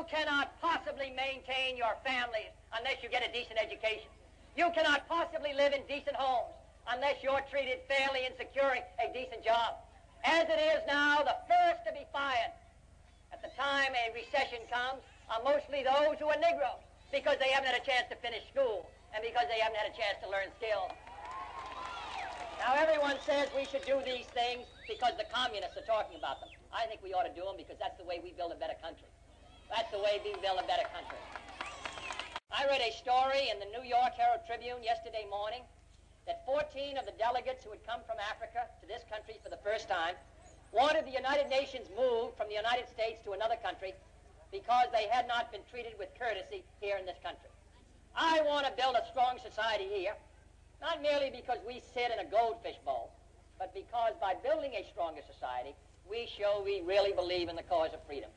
You cannot possibly maintain your families unless you get a decent education. You cannot possibly live in decent homes unless you're treated fairly in securing a decent job. As it is now, the first to be fired at the time a recession comes are mostly those who are Negroes, because they haven't had a chance to finish school and because they haven't had a chance to learn skills. Now, everyone says we should do these things because the communists are talking about them. I think we ought to do them because that's the way we build a better country. That's the way we build a better country. I read a story in the New York Herald Tribune yesterday morning that 14 of the delegates who had come from Africa to this country for the first time wanted the United Nations moved from the United States to another country because they had not been treated with courtesy here in this country. I want to build a strong society here, not merely because we sit in a goldfish bowl, but because by building a stronger society, we show we really believe in the cause of freedom.